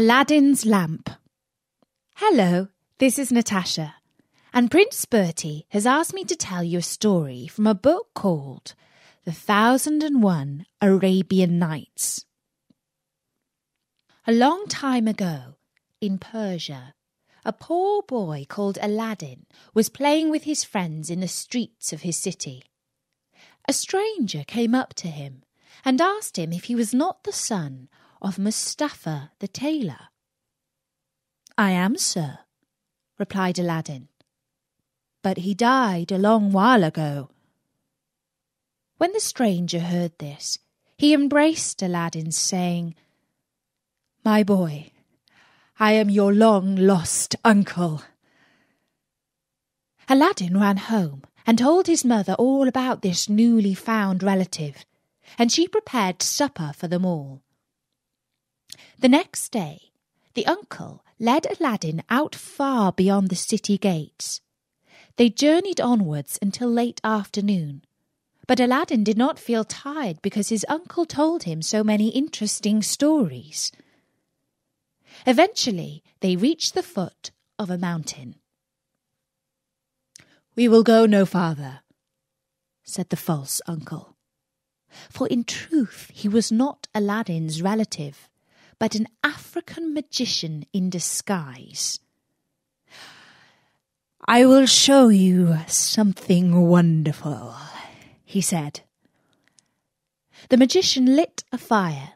Aladdin's Lamp. Hello, this is Natasha, and Prince Bertie has asked me to tell you a story from a book called The 1001 Arabian Nights. A long time ago, in Persia, a poor boy called Aladdin was playing with his friends in the streets of his city. A stranger came up to him and asked him if he was not the son of Mustafa the tailor. "I am, sir," replied Aladdin, "but he died a long while ago." When the stranger heard this, he embraced Aladdin, saying, "My boy, I am your long-lost uncle." Aladdin ran home and told his mother all about this newly found relative, and she prepared supper for them all. The next day, the uncle led Aladdin out far beyond the city gates. They journeyed onwards until late afternoon, but Aladdin did not feel tired because his uncle told him so many interesting stories. Eventually, they reached the foot of a mountain. "We will go no farther," said the false uncle, for in truth he was not Aladdin's relative, but an African magician in disguise. "I will show you something wonderful," he said. The magician lit a fire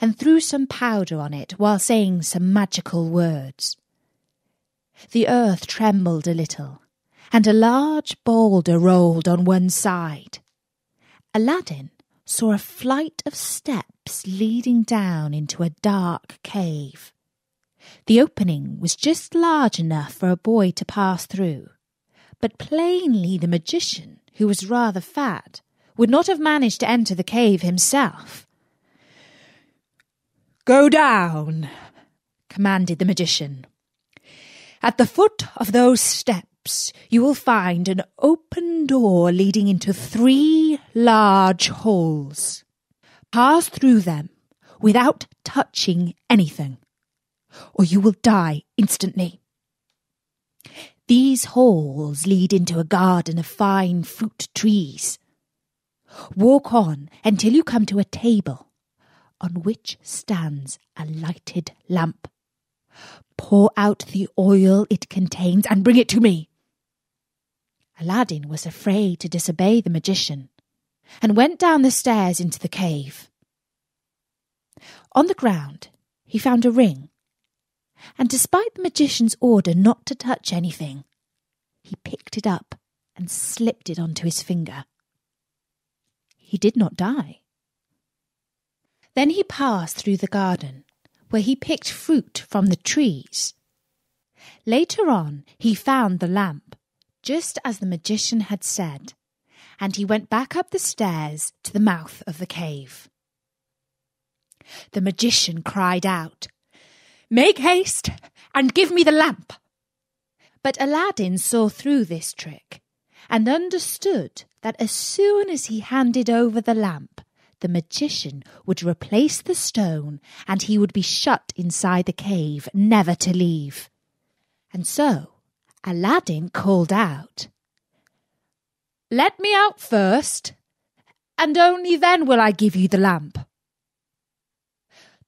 and threw some powder on it while saying some magical words. The earth trembled a little, and a large boulder rolled on one side. Aladdin saw a flight of steps leading down into a dark cave. The opening was just large enough for a boy to pass through, but plainly the magician, who was rather fat, would not have managed to enter the cave himself. "Go down," commanded the magician. "At the foot of those steps you will find an open door leading into 3 large halls. Pass through them without touching anything, or you will die instantly. These halls lead into a garden of fine fruit trees. Walk on until you come to a table on which stands a lighted lamp. Pour out the oil it contains and bring it to me." Aladdin was afraid to disobey the magician and went down the stairs into the cave. On the ground he found a ring, and despite the magician's order not to touch anything, he picked it up and slipped it onto his finger. He did not die. Then he passed through the garden, where he picked fruit from the trees. Later on, he found the lamp, just as the magician had said, and he went back up the stairs to the mouth of the cave. The magician cried out, "Make haste and give me the lamp!" But Aladdin saw through this trick and understood that as soon as he handed over the lamp, the magician would replace the stone and he would be shut inside the cave, never to leave. And so Aladdin called out, "Let me out first, and only then will I give you the lamp."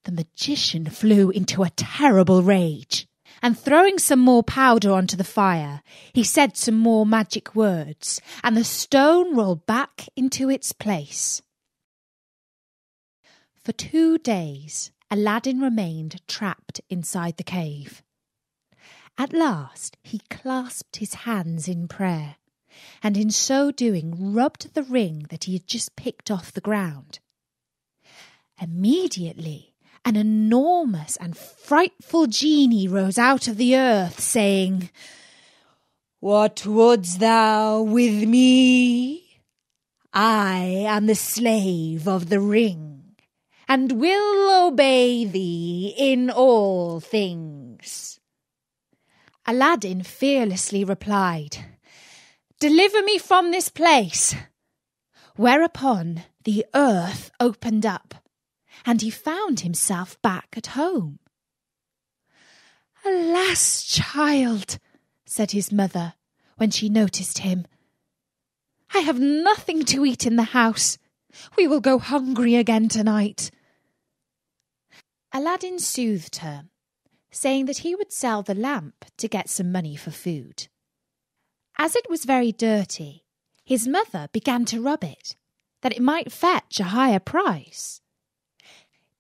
The magician flew into a terrible rage, and throwing some more powder onto the fire, he said some more magic words, and the stone rolled back into its place. For 2 days, Aladdin remained trapped inside the cave. At last, he clasped his hands in prayer, and in so doing rubbed the ring that he had just picked off the ground. Immediately, an enormous and frightful genie rose out of the earth, saying, "What wouldst thou with me? I am the slave of the ring, and will obey thee in all things." Aladdin fearlessly replied, "Deliver me from this place." Whereupon the earth opened up, and he found himself back at home. "Alas, child," said his mother, when she noticed him, "I have nothing to eat in the house. We will go hungry again tonight." Aladdin soothed her, saying that he would sell the lamp to get some money for food. As it was very dirty, his mother began to rub it, that it might fetch a higher price.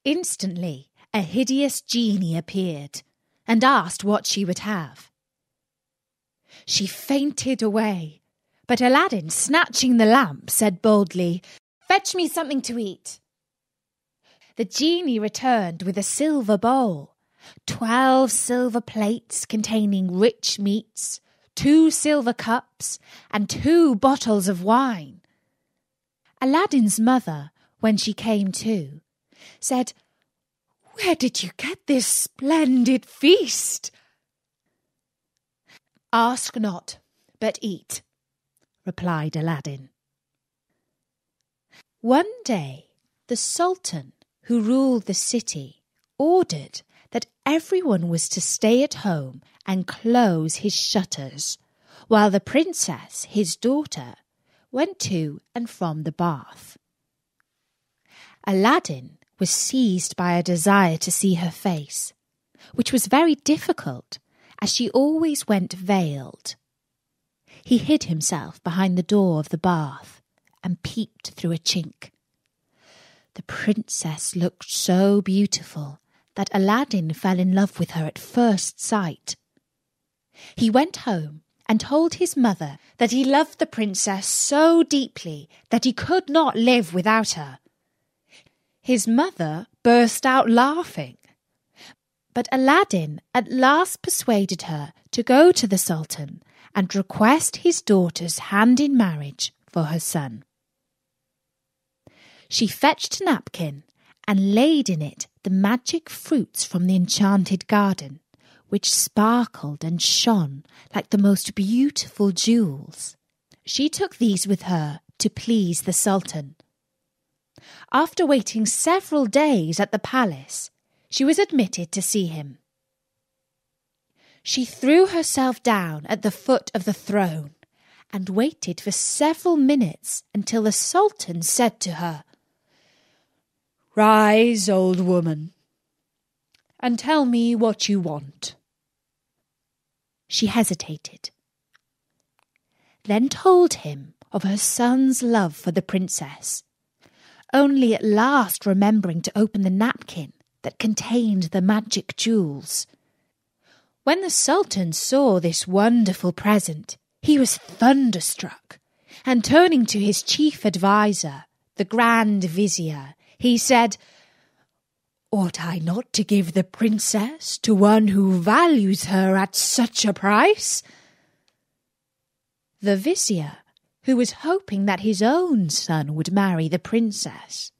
Instantly, a hideous genie appeared and asked what she would have. She fainted away, but Aladdin, snatching the lamp, said boldly, "Fetch me something to eat." The genie returned with a silver bowl, 12 silver plates containing rich meats, 2 silver cups, and 2 bottles of wine. Aladdin's mother, when she came to, said, "Where did you get this splendid feast?" "Ask not, but eat," replied Aladdin. One day the Sultan, who ruled the city, ordered that everyone was to stay at home and close his shutters, while the princess, his daughter, went to and from the bath. Aladdin was seized by a desire to see her face, which was very difficult, as she always went veiled. He hid himself behind the door of the bath and peeped through a chink. The princess looked so beautiful that Aladdin fell in love with her at first sight. He went home and told his mother that he loved the princess so deeply that he could not live without her. His mother burst out laughing, but Aladdin at last persuaded her to go to the Sultan and request his daughter's hand in marriage for her son. She fetched a napkin and laid in it the magic fruits from the enchanted garden, which sparkled and shone like the most beautiful jewels. She took these with her to please the Sultan. After waiting several days at the palace, she was admitted to see him. She threw herself down at the foot of the throne and waited for several minutes until the Sultan said to her, "Rise, old woman, and tell me what you want." She hesitated, then told him of her son's love for the princess, only at last remembering to open the napkin that contained the magic jewels. When the Sultan saw this wonderful present, he was thunderstruck, and turning to his chief adviser, the Grand Vizier, he said, "Ought I not to give the princess to one who values her at such a price?" The Vizier, who was hoping that his own son would marry the princess,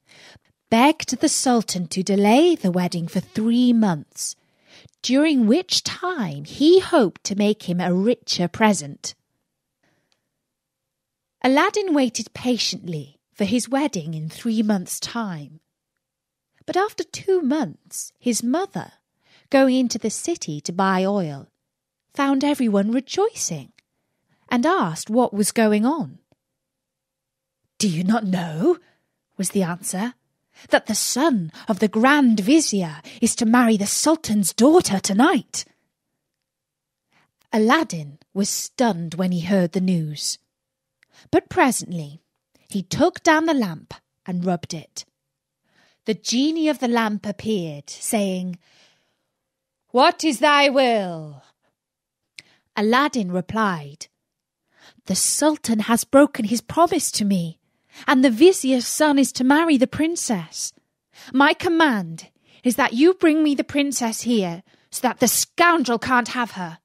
begged the Sultan to delay the wedding for 3 months, during which time he hoped to make him a richer present. Aladdin waited patiently for his wedding in 3 months' time. But after 2 months, his mother, going into the city to buy oil, found everyone rejoicing and asked what was going on. "Do you not know," was the answer, "that the son of the Grand Vizier is to marry the Sultan's daughter tonight?" Aladdin was stunned when he heard the news, but presently he took down the lamp and rubbed it. The genie of the lamp appeared, saying, "What is thy will?" Aladdin replied, "The Sultan has broken his promise to me, and the Vizier's son is to marry the princess. My command is that you bring me the princess here, so that the scoundrel can't have her."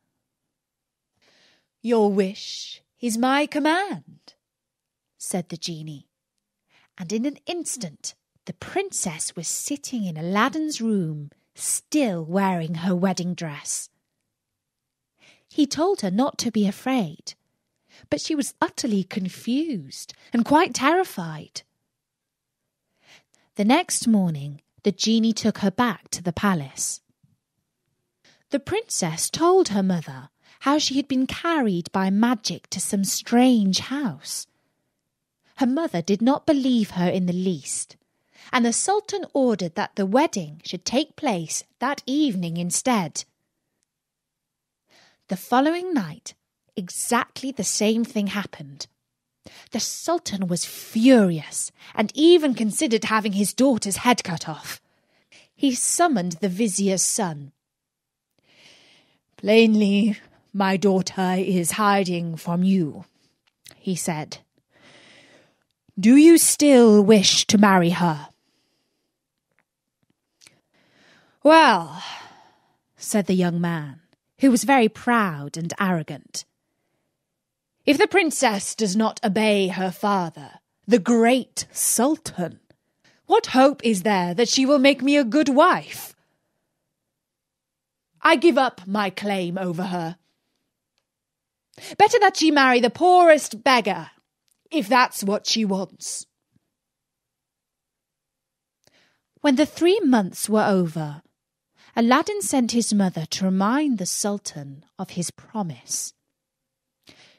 "Your wish is my command," said the genie, and in an instant the princess was sitting in Aladdin's room, still wearing her wedding dress. He told her not to be afraid, but she was utterly confused and quite terrified. The next morning, the genie took her back to the palace. The princess told her mother how she had been carried by magic to some strange house. Her mother did not believe her in the least, and the Sultan ordered that the wedding should take place that evening instead. The following night, exactly the same thing happened. The Sultan was furious and even considered having his daughter's head cut off. He summoned the vizier's son. "Plainly, my daughter is hiding from you," he said. "Do you still wish to marry her?" "Well," said the young man, who was very proud and arrogant, "if the princess does not obey her father, the great Sultan, what hope is there that she will make me a good wife? I give up my claim over her. Better that she marry the poorest beggar, if that's what she wants." When the 3 months were over, Aladdin sent his mother to remind the Sultan of his promise.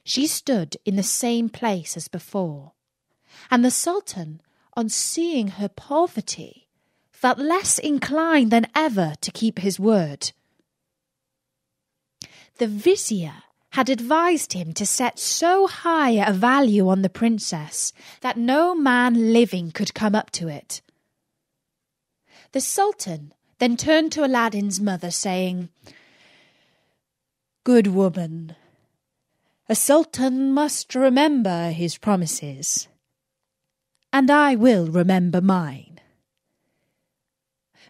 She stood in the same place as before, and the Sultan, on seeing her poverty, felt less inclined than ever to keep his word. The vizier had advised him to set so high a value on the princess that no man living could come up to it. The Sultan then turned to Aladdin's mother, saying, "Good woman, a sultan must remember his promises, and I will remember mine.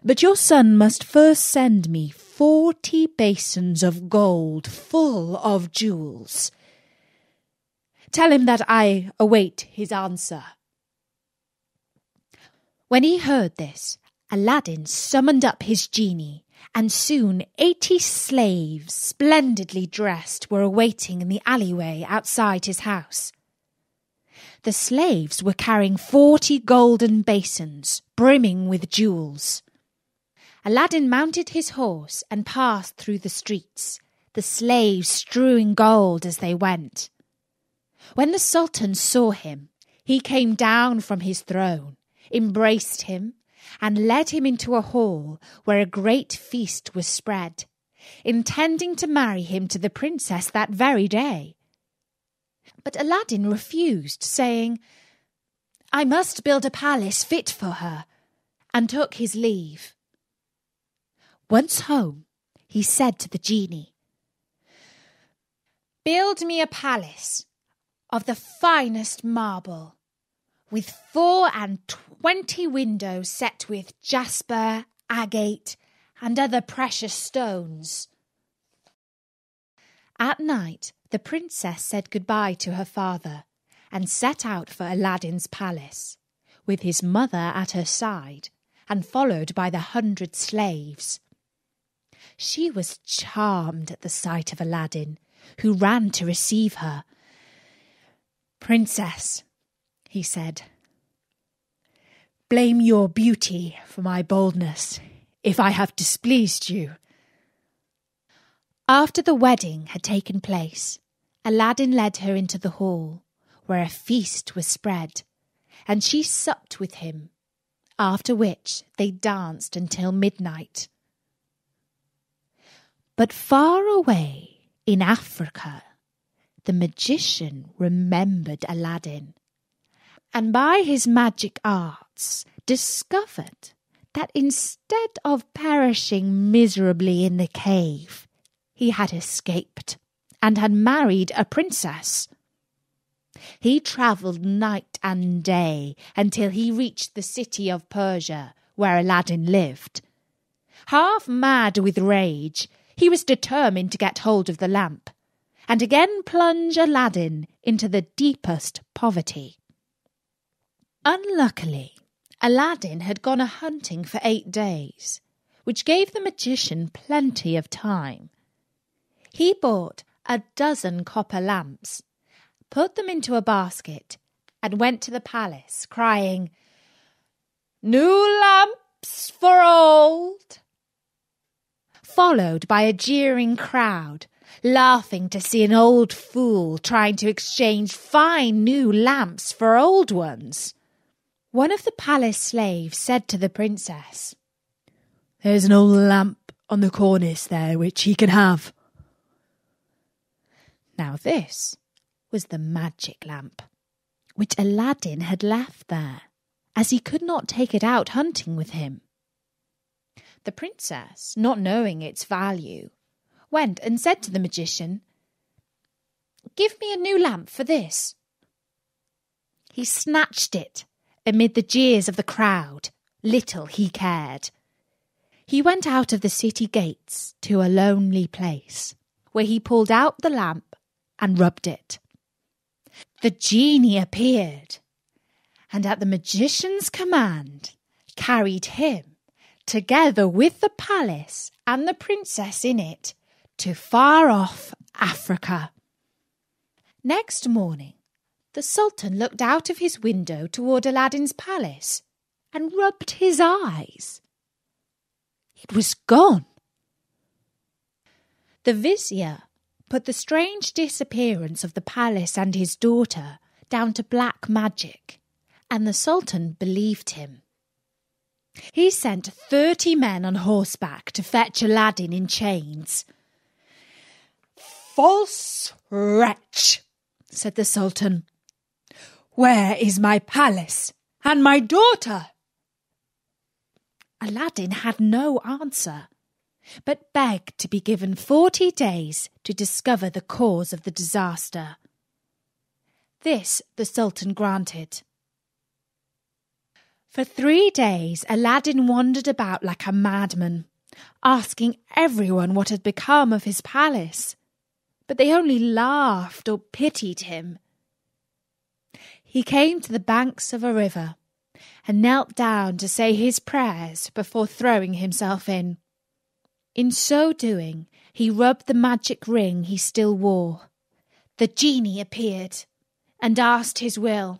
But your son must first send me 40 basins of gold full of jewels. Tell him that I await his answer." When he heard this, Aladdin summoned up his genie, and soon 80 slaves, splendidly dressed, were awaiting in the alleyway outside his house. The slaves were carrying 40 golden basins, brimming with jewels. Aladdin mounted his horse and passed through the streets, the slaves strewing gold as they went. When the Sultan saw him, he came down from his throne, embraced him, and led him into a hall where a great feast was spread, intending to marry him to the princess that very day. But Aladdin refused, saying, "I must build a palace fit for her," and took his leave. Once home, he said to the genie, "Build me a palace of the finest marble, with 24 windows set with jasper, agate, and other precious stones." At night, the princess said goodbye to her father and set out for Aladdin's palace, with his mother at her side and followed by the 100 slaves. She was charmed at the sight of Aladdin, who ran to receive her. "Princess," he said, "blame your beauty for my boldness, if I have displeased you." After the wedding had taken place, Aladdin led her into the hall, where a feast was spread, and she supped with him, after which they danced until midnight. But far away in Africa, the magician remembered Aladdin, and by his magic arts discovered that instead of perishing miserably in the cave, he had escaped and had married a princess. He travelled night and day until he reached the city of Persia, where Aladdin lived. Half mad with rage, he was determined to get hold of the lamp, and again plunge Aladdin into the deepest poverty. Unluckily, Aladdin had gone a-hunting for 8 days, which gave the magician plenty of time. He bought 12 copper lamps, put them into a basket, and went to the palace, crying, "New lamps for old! followed by a jeering crowd, laughing to see an old fool trying to exchange fine new lamps for old ones. One of the palace slaves said to the princess, "There's an old lamp on the cornice there which he can have." Now this was the magic lamp, which Aladdin had left there, as he could not take it out hunting with him. The princess, not knowing its value, went and said to the magician, "Give me a new lamp for this." He snatched it amid the jeers of the crowd. Little he cared. He went out of the city gates to a lonely place, where he pulled out the lamp and rubbed it. The genie appeared, and at the magician's command carried him, together with the palace and the princess in it, to far-off Africa. Next morning, the Sultan looked out of his window toward Aladdin's palace and rubbed his eyes. It was gone. The vizier put the strange disappearance of the palace and his daughter down to black magic, and the Sultan believed him. He sent 30 men on horseback to fetch Aladdin in chains. "False wretch," said the Sultan, "where is my palace and my daughter?" Aladdin had no answer, but begged to be given 40 days to discover the cause of the disaster. This the Sultan granted. For 3 days Aladdin wandered about like a madman, asking everyone what had become of his palace, but they only laughed or pitied him. He came to the banks of a river and knelt down to say his prayers before throwing himself in. In so doing, he rubbed the magic ring he still wore. The genie appeared and asked his will.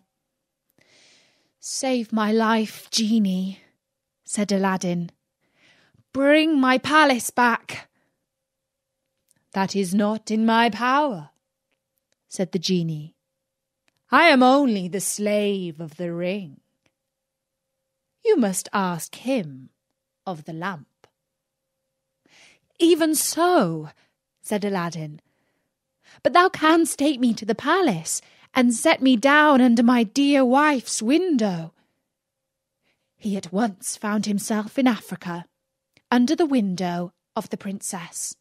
"Save my life, genie," said Aladdin. "Bring my palace back." "That is not in my power," said the genie. "I am only the slave of the ring. You must ask him of the lamp." "Even so," said Aladdin, "but thou canst take me to the palace and set me down under my dear wife's window." He at once found himself in Africa, under the window of the princess.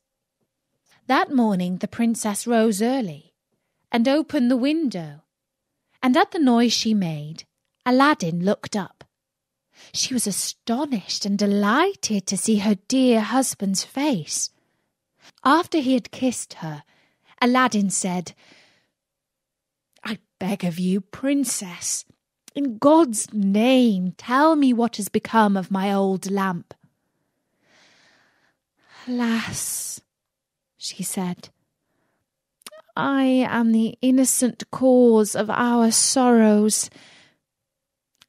That morning the princess rose early and opened the window, and at the noise she made, Aladdin looked up. She was astonished and delighted to see her dear husband's face. After he had kissed her, Aladdin said, "I beg of you, princess, in God's name, tell me what has become of my old lamp." "Alas," she said, "I am the innocent cause of our sorrows."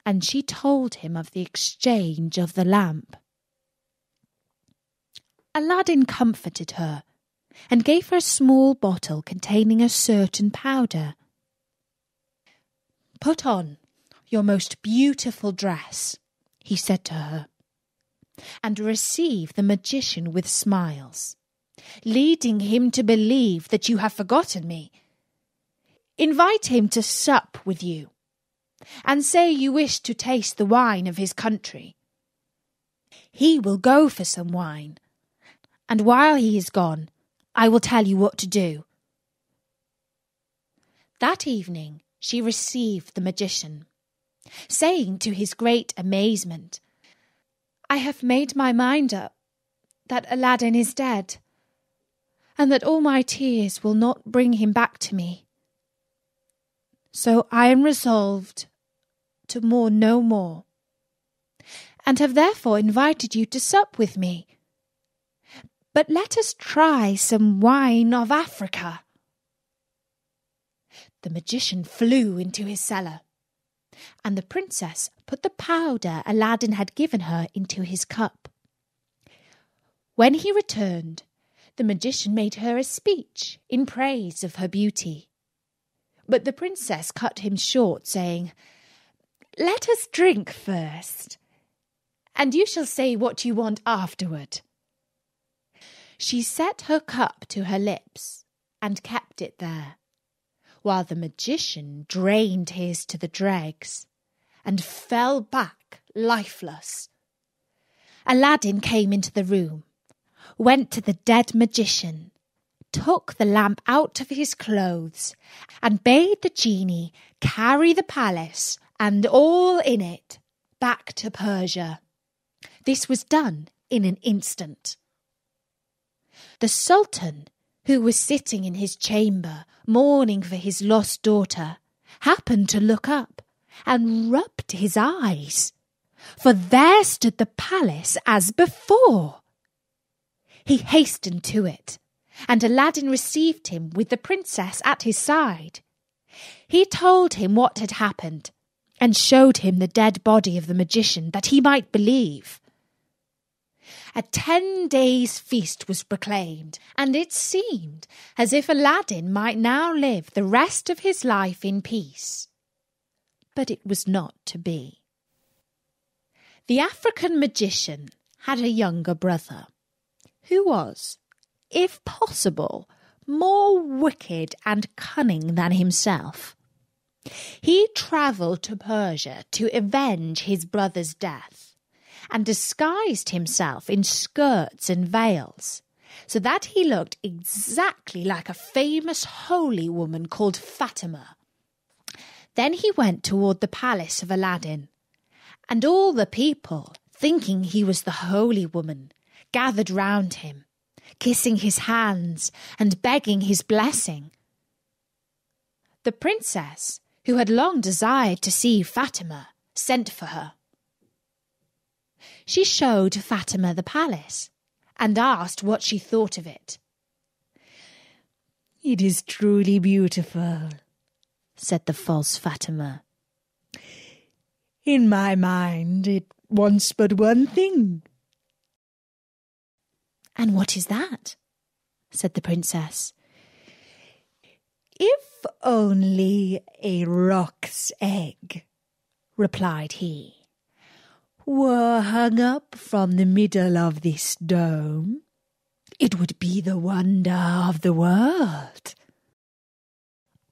And she told him of the exchange of the lamp. Aladdin comforted her and gave her a small bottle containing a certain powder. "Put on your most beautiful dress," he said to her, "and receive the magician with smiles, leading him to believe that you have forgotten me. Invite him to sup with you, and say you wish to taste the wine of his country. He will go for some wine, and while he is gone, I will tell you what to do." That evening she received the magician, saying to his great amazement, "I have made my mind up that Aladdin is dead, and that all my tears will not bring him back to me. So I am resolved to mourn no more, and have therefore invited you to sup with me. But let us try some wine of Africa." The magician flew into his cellar, and the princess put the powder Aladdin had given her into his cup. When he returned, the magician made her a speech in praise of her beauty. But the princess cut him short, saying, "Let us drink first, and you shall say what you want afterward." She set her cup to her lips and kept it there, while the magician drained his to the dregs and fell back lifeless. Aladdin came into the room, went to the dead magician, took the lamp out of his clothes, and bade the genie carry the palace and all in it back to Persia. This was done in an instant. The Sultan, who was sitting in his chamber mourning for his lost daughter, happened to look up and rubbed his eyes, for there stood the palace as before. He hastened to it, and Aladdin received him with the princess at his side. He told him what had happened, and showed him the dead body of the magician that he might believe. A 10 days' feast was proclaimed, and it seemed as if Aladdin might now live the rest of his life in peace. But it was not to be. The African magician had a younger brother, who was, if possible, more wicked and cunning than himself. He travelled to Persia to avenge his brother's death, and disguised himself in skirts and veils, so that he looked exactly like a famous holy woman called Fatima. Then he went toward the palace of Aladdin, and all the people, thinking he was the holy woman, gathered round him, kissing his hands and begging his blessing. The princess, who had long desired to see Fatima, sent for her. She showed Fatima the palace and asked what she thought of it. "It is truly beautiful," said the false Fatima. "In my mind it wants but one thing." "And what is that?" said the princess. "If only a rock's egg," replied he, "were hung up from the middle of this dome, it would be the wonder of the world."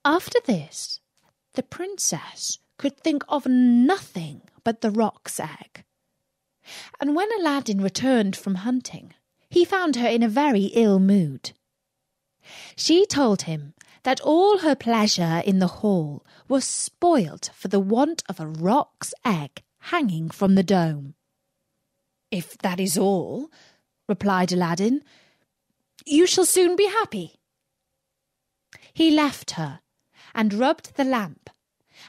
After this, the princess could think of nothing but the rock's egg. And when Aladdin returned from hunting, he found her in a very ill mood. She told him that all her pleasure in the hall was spoilt for the want of a rock's egg hanging from the dome. "If that is all," replied Aladdin, "you shall soon be happy." He left her and rubbed the lamp,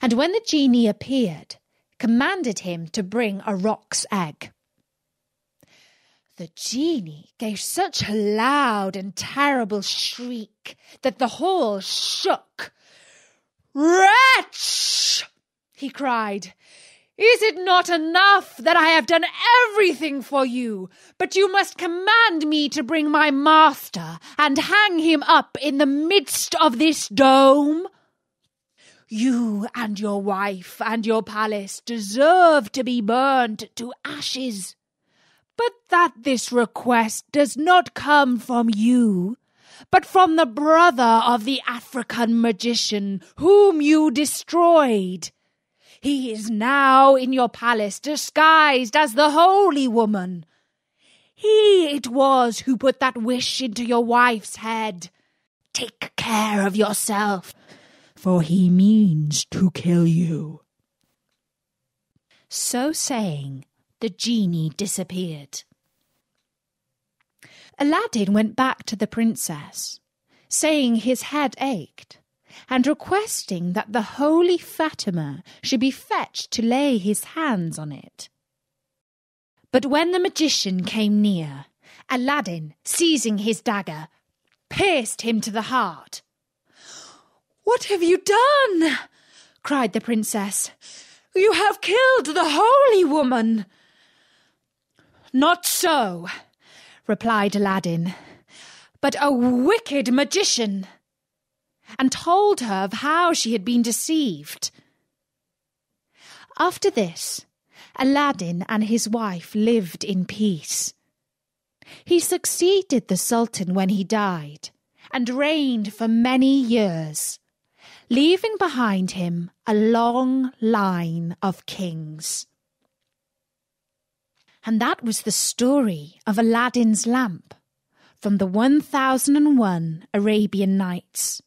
and when the genie appeared, commanded him to bring a rock's egg. The genie gave such a loud and terrible shriek that the hall shook. "Wretch!" he cried. "Is it not enough that I have done everything for you, but you must command me to bring my master and hang him up in the midst of this dome? You and your wife and your palace deserve to be burned to ashes, but that this request does not come from you, but from the brother of the African magician whom you destroyed. He is now in your palace disguised as the holy woman. He it was who put that wish into your wife's head. Take care of yourself, for he means to kill you." So saying, the genie disappeared. Aladdin went back to the princess, saying his head ached, and requesting that the holy Fatima should be fetched to lay his hands on it. But when the magician came near, Aladdin, seizing his dagger, pierced him to the heart. "What have you done?" cried the princess. "You have killed the holy woman." "Not so," replied Aladdin, but a wicked magician, and told her of how she had been deceived. After this, Aladdin and his wife lived in peace. He succeeded the Sultan when he died, and reigned for many years, leaving behind him a long line of kings. And that was the story of Aladdin's lamp, from the 1001 Arabian Nights.